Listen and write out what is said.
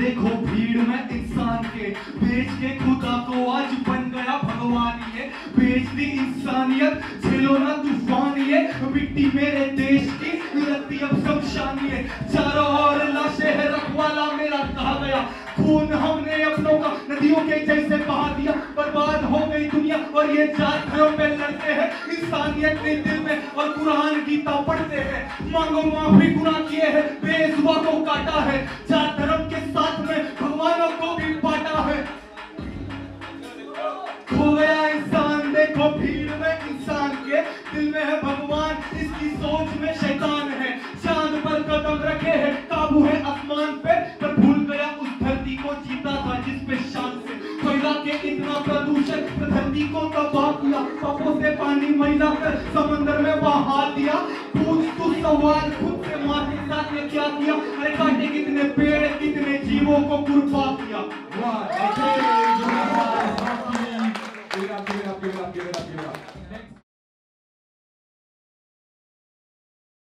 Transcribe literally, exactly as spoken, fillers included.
देखो भीड़ में इंसान के बेच के खुदा को आज बन गया भगवान ये, बेच दी इंसानियत झेलो ना तूफान ये, मिट्टी मेरे देश की रत्ती अब सब शानी है, चारों ओर लाशें है रखवाला मेरा कहा गया, खून हमने अपनों का नदियों के जैसे बहा दिया, बर्बाद हो गई दुनिया और ये जात घरों पे लड़ते हैं, इंसानियत के दिल में और कुरान गीता पढ़ते हैं, मांगो माफी गुनाह किए हैं, बेजुबा को काटा है, जात धर्म के साथ में भगवानों को भी बांटा है, खो गया इंसान देखो भीड़ में इंसान के दिल में है भगवान, इसकी सोच में शैतान है, चांद पर कदम रखे है, काबू है आसमान पे, पर भूल गया उस धरती को जीता था जिसपे शान से कोयला के इतना प्रदूषण धरती को तबाह किया, पापों से पानी मैला कर समंदर में बहा दिया, पूछ तू सवाल खुद से माँ के साथ ने क्या किया, अरे काटे कितने पेड़ कितने जीवों को कुर्बा किया। वाह।